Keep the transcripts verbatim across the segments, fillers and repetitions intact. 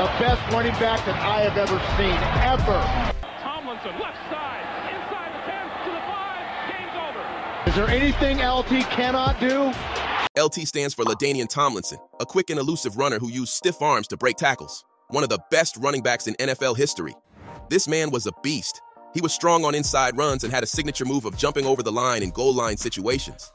the best running back that I have ever seen, ever. Tomlinson, left side, inside the ten to the five, game's over. Is there anything L T cannot do? L T stands for LaDainian Tomlinson, a quick and elusive runner who used stiff arms to break tackles. One of the best running backs in N F L history. This man was a beast. He was strong on inside runs and had a signature move of jumping over the line in goal line situations.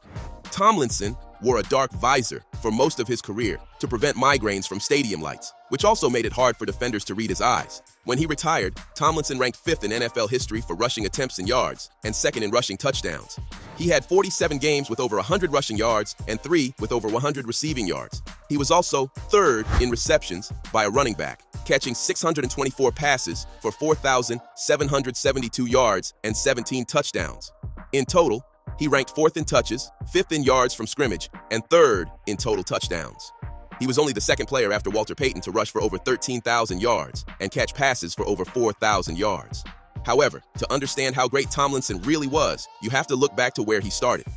Tomlinson wore a dark visor for most of his career to prevent migraines from stadium lights, which also made it hard for defenders to read his eyes. When he retired, Tomlinson ranked fifth in N F L history for rushing attempts and yards and second in rushing touchdowns. He had forty-seven games with over one hundred rushing yards and three with over one hundred receiving yards. He was also third in receptions by a running back, catching six hundred twenty-four passes for four thousand seven hundred seventy-two yards and seventeen touchdowns. In total, he ranked fourth in touches, fifth in yards from scrimmage, and third in total touchdowns. He was only the second player after Walter Payton to rush for over thirteen thousand yards and catch passes for over four thousand yards. However, to understand how great Tomlinson really was, you have to look back to where he started.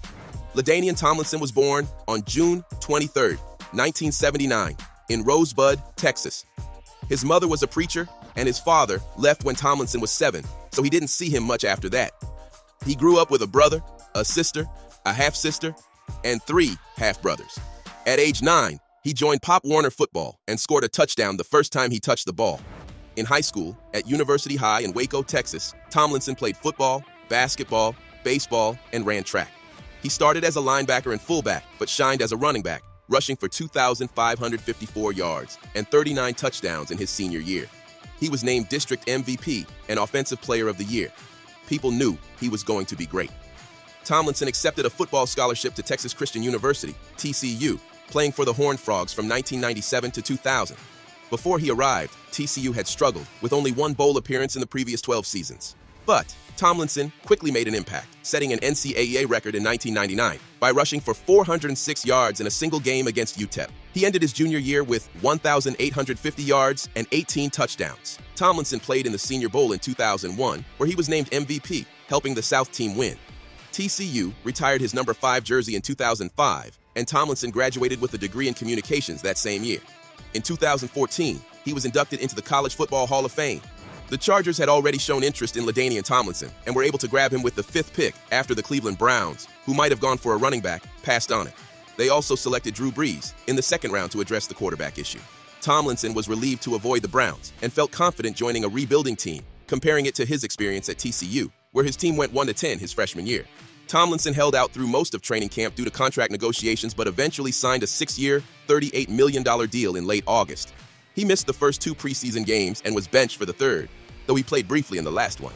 LaDainian Tomlinson was born on June twenty-third, nineteen seventy-nine, in Rosebud, Texas. His mother was a preacher, and his father left when Tomlinson was seven, so he didn't see him much after that. He grew up with a brother, a sister, a half-sister, and three half-brothers. At age nine, he joined Pop Warner football and scored a touchdown the first time he touched the ball. In high school, at University High in Waco, Texas, Tomlinson played football, basketball, baseball, and ran track. He started as a linebacker and fullback, but shined as a running back, rushing for two thousand five hundred fifty-four yards and thirty-nine touchdowns in his senior year. He was named District M V P and Offensive Player of the Year. People knew he was going to be great. Tomlinson accepted a football scholarship to Texas Christian University, T C U, playing for the Horned Frogs from nineteen ninety-seven to two thousand. Before he arrived, T C U had struggled with only one bowl appearance in the previous twelve seasons. But Tomlinson quickly made an impact, setting an N C double A record in nineteen ninety-nine by rushing for four hundred six yards in a single game against U T E P. He ended his junior year with one thousand eight hundred fifty yards and eighteen touchdowns. Tomlinson played in the Senior Bowl in two thousand one, where he was named M V P, helping the South team win. T C U retired his number five jersey in two thousand five, and Tomlinson graduated with a degree in communications that same year. In two thousand fourteen, he was inducted into the College Football Hall of Fame. The Chargers had already shown interest in LaDainian Tomlinson and were able to grab him with the fifth pick after the Cleveland Browns, who might have gone for a running back, passed on it. They also selected Drew Brees in the second round to address the quarterback issue. Tomlinson was relieved to avoid the Browns and felt confident joining a rebuilding team, comparing it to his experience at T C U, where his team went one to ten his freshman year. Tomlinson held out through most of training camp due to contract negotiations, but eventually signed a six-year, thirty-eight million dollar deal in late August. He missed the first two preseason games and was benched for the third, though he played briefly in the last one.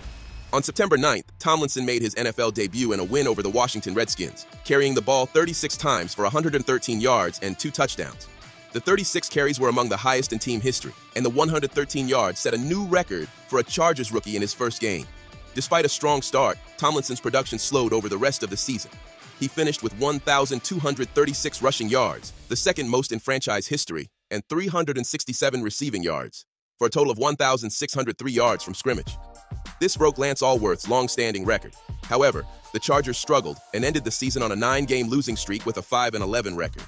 On September ninth, Tomlinson made his N F L debut in a win over the Washington Redskins, carrying the ball thirty-six times for one hundred thirteen yards and two touchdowns. The thirty-six carries were among the highest in team history, and the one hundred thirteen yards set a new record for a Chargers rookie in his first game. Despite a strong start, Tomlinson's production slowed over the rest of the season. He finished with one thousand two hundred thirty-six rushing yards, the second most in franchise history, and three hundred sixty-seven receiving yards, for a total of one thousand six hundred three yards from scrimmage. This broke Lance Allworth's long-standing record. However, the Chargers struggled and ended the season on a nine-game losing streak with a five and eleven record.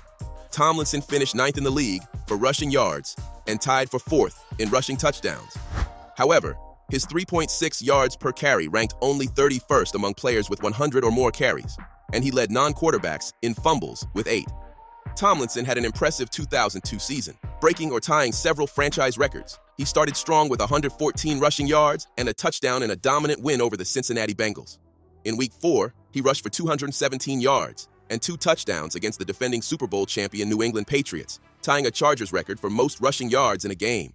Tomlinson finished ninth in the league for rushing yards and tied for fourth in rushing touchdowns. However, his three point six yards per carry ranked only thirty-first among players with one hundred or more carries, and he led non-quarterbacks in fumbles with eight. Tomlinson had an impressive two thousand two season, breaking or tying several franchise records. He started strong with one hundred fourteen rushing yards and a touchdown in a dominant win over the Cincinnati Bengals. In week four, he rushed for two hundred seventeen yards and two touchdowns against the defending Super Bowl champion New England Patriots, tying a Chargers record for most rushing yards in a game.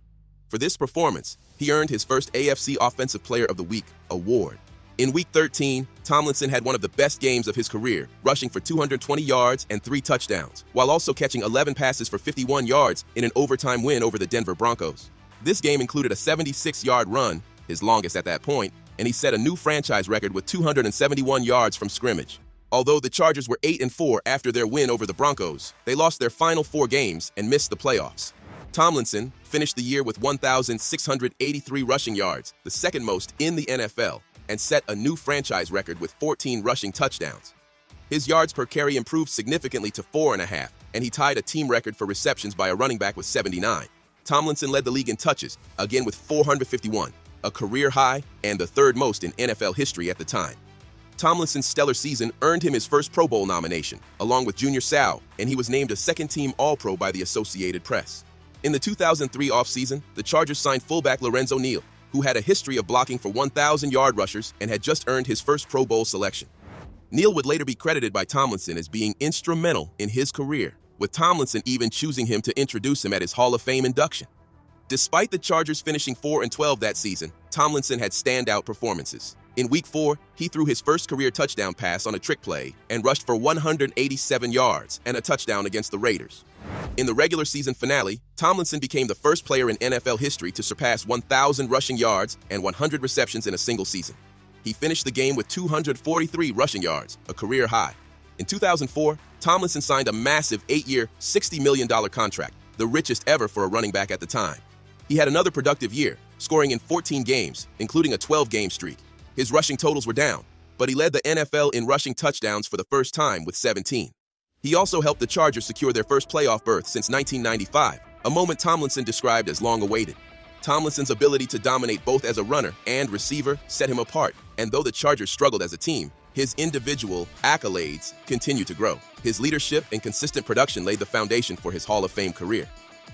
For this performance, he earned his first A F C Offensive Player of the Week award. In Week thirteen, Tomlinson had one of the best games of his career, rushing for two hundred twenty yards and three touchdowns, while also catching eleven passes for fifty-one yards in an overtime win over the Denver Broncos. This game included a seventy-six-yard run, his longest at that point, and he set a new franchise record with two hundred seventy-one yards from scrimmage. Although the Chargers were eight and four after their win over the Broncos, they lost their final four games and missed the playoffs. Tomlinson finished the year with one thousand six hundred eighty-three rushing yards, the second most in the N F L, and set a new franchise record with fourteen rushing touchdowns. His yards per carry improved significantly to four and a half, and he tied a team record for receptions by a running back with seventy-nine. Tomlinson led the league in touches, again with four hundred fifty-one, a career high and the third most in N F L history at the time. Tomlinson's stellar season earned him his first Pro Bowl nomination, along with Junior Seau, and he was named a second-team All-Pro by the Associated Press. In the two thousand three offseason, the Chargers signed fullback Lorenzo Neal, who had a history of blocking for one thousand yard rushers and had just earned his first Pro Bowl selection. Neal would later be credited by Tomlinson as being instrumental in his career, with Tomlinson even choosing him to introduce him at his Hall of Fame induction. Despite the Chargers finishing four and twelve that season, Tomlinson had standout performances. In week four, he threw his first career touchdown pass on a trick play and rushed for one hundred eighty-seven yards and a touchdown against the Raiders. In the regular season finale, Tomlinson became the first player in N F L history to surpass one thousand rushing yards and one hundred receptions in a single season. He finished the game with two hundred forty-three rushing yards, a career high. In two thousand four, Tomlinson signed a massive eight-year, sixty million dollar contract, the richest ever for a running back at the time. He had another productive year, scoring in fourteen games, including a twelve game streak. His rushing totals were down, but he led the N F L in rushing touchdowns for the first time with seventeen. He also helped the Chargers secure their first playoff berth since nineteen ninety-five, a moment Tomlinson described as long-awaited. Tomlinson's ability to dominate both as a runner and receiver set him apart, and though the Chargers struggled as a team, his individual accolades continued to grow. His leadership and consistent production laid the foundation for his Hall of Fame career.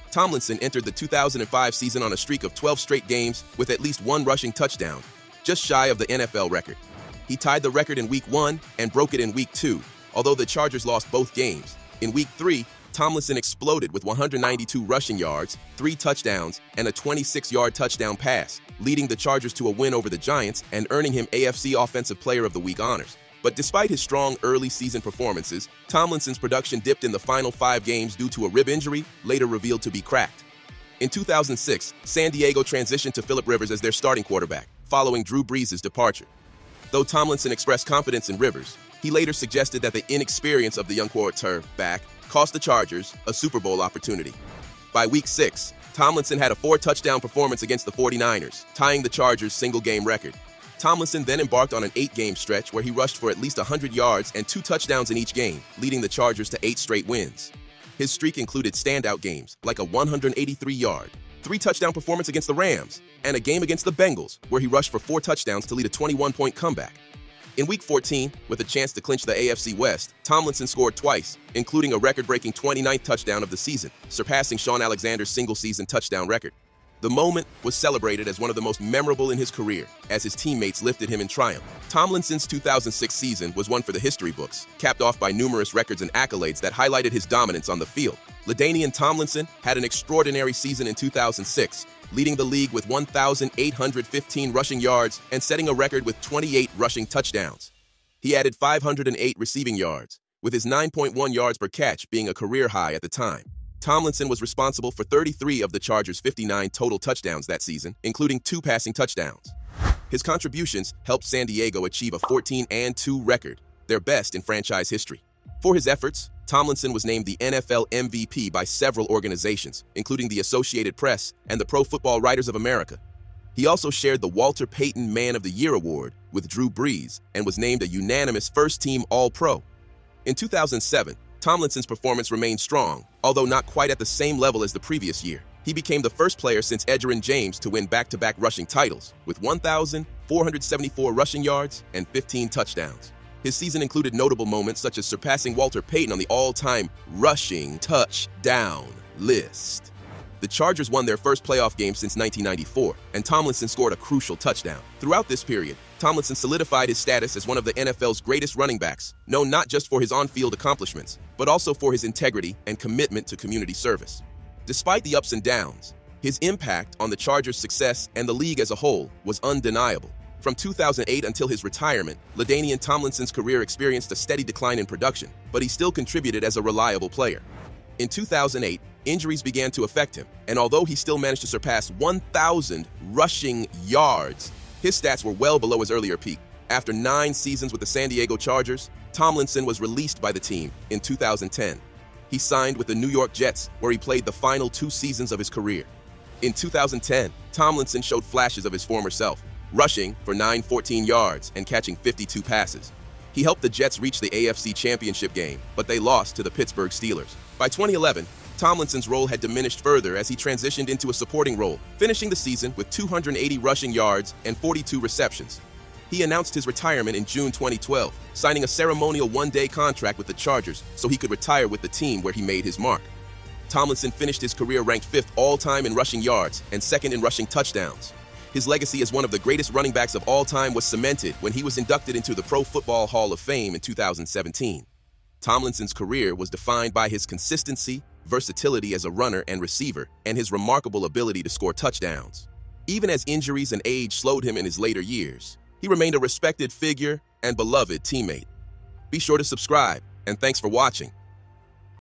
Tomlinson entered the two thousand five season on a streak of twelve straight games with at least one rushing touchdown, just shy of the N F L record. He tied the record in week one and broke it in week two, although the Chargers lost both games. In week three, Tomlinson exploded with one hundred ninety-two rushing yards, three touchdowns, and a twenty-six yard touchdown pass, leading the Chargers to a win over the Giants and earning him A F C Offensive Player of the Week honors. But despite his strong early season performances, Tomlinson's production dipped in the final five games due to a rib injury, later revealed to be cracked. In two thousand six, San Diego transitioned to Philip Rivers as their starting quarterback, following Drew Brees' departure. Though Tomlinson expressed confidence in Rivers, he later suggested that the inexperience of the young quarterback cost the Chargers a Super Bowl opportunity. By week six, Tomlinson had a four touchdown performance against the forty-niners, tying the Chargers' single-game record. Tomlinson then embarked on an eight game stretch where he rushed for at least one hundred yards and two touchdowns in each game, leading the Chargers to eight straight wins. His streak included standout games, like a one hundred eighty-three yard, three touchdown performance against the Rams, and a game against the Bengals, where he rushed for four touchdowns to lead a twenty-one point comeback. In week fourteen, with a chance to clinch the A F C West, Tomlinson scored twice, including a record-breaking twenty-ninth touchdown of the season, surpassing Sean Alexander's single-season touchdown record. The moment was celebrated as one of the most memorable in his career, as his teammates lifted him in triumph. Tomlinson's two thousand six season was one for the history books, capped off by numerous records and accolades that highlighted his dominance on the field. LaDainian Tomlinson had an extraordinary season in two thousand six, leading the league with one thousand eight hundred fifteen rushing yards and setting a record with twenty-eight rushing touchdowns. He added five hundred eight receiving yards, with his nine point one yards per catch being a career high at the time. Tomlinson was responsible for thirty-three of the Chargers' fifty-nine total touchdowns that season, including two passing touchdowns. His contributions helped San Diego achieve a fourteen and two record, their best in franchise history. For his efforts, Tomlinson was named the N F L M V P by several organizations, including the Associated Press and the Pro Football Writers of America. He also shared the Walter Payton Man of the Year Award with Drew Brees and was named a unanimous first-team All-Pro. In two thousand seven, Tomlinson's performance remained strong, although not quite at the same level as the previous year. He became the first player since Edgerrin James to win back-to-back rushing titles, with one thousand four hundred seventy-four rushing yards and fifteen touchdowns. His season included notable moments such as surpassing Walter Payton on the all-time rushing touchdown list. The Chargers won their first playoff game since nineteen ninety-four, and Tomlinson scored a crucial touchdown. Throughout this period, Tomlinson solidified his status as one of the N F L's greatest running backs, known not just for his on-field accomplishments, but also for his integrity and commitment to community service. Despite the ups and downs, his impact on the Chargers' success and the league as a whole was undeniable. From two thousand eight until his retirement, LaDainian Tomlinson's career experienced a steady decline in production, but he still contributed as a reliable player. In two thousand eight, injuries began to affect him, and although he still managed to surpass one thousand rushing yards, his stats were well below his earlier peak. After nine seasons with the San Diego Chargers, Tomlinson was released by the team in two thousand ten. He signed with the New York Jets, where he played the final two seasons of his career. In two thousand ten, Tomlinson showed flashes of his former self, rushing for nine hundred fourteen yards and catching fifty-two passes. He helped the Jets reach the A F C Championship game, but they lost to the Pittsburgh Steelers. By twenty eleven, Tomlinson's role had diminished further as he transitioned into a supporting role, finishing the season with two hundred eighty rushing yards and forty-two receptions. He announced his retirement in June twenty twelve, signing a ceremonial one-day contract with the Chargers so he could retire with the team where he made his mark. Tomlinson finished his career ranked fifth all-time in rushing yards and second in rushing touchdowns. His legacy as one of the greatest running backs of all time was cemented when he was inducted into the Pro Football Hall of Fame in two thousand seventeen. Tomlinson's career was defined by his consistency, versatility as a runner and receiver, and his remarkable ability to score touchdowns. Even as injuries and age slowed him in his later years, he remained a respected figure and beloved teammate. Be sure to subscribe, and thanks for watching.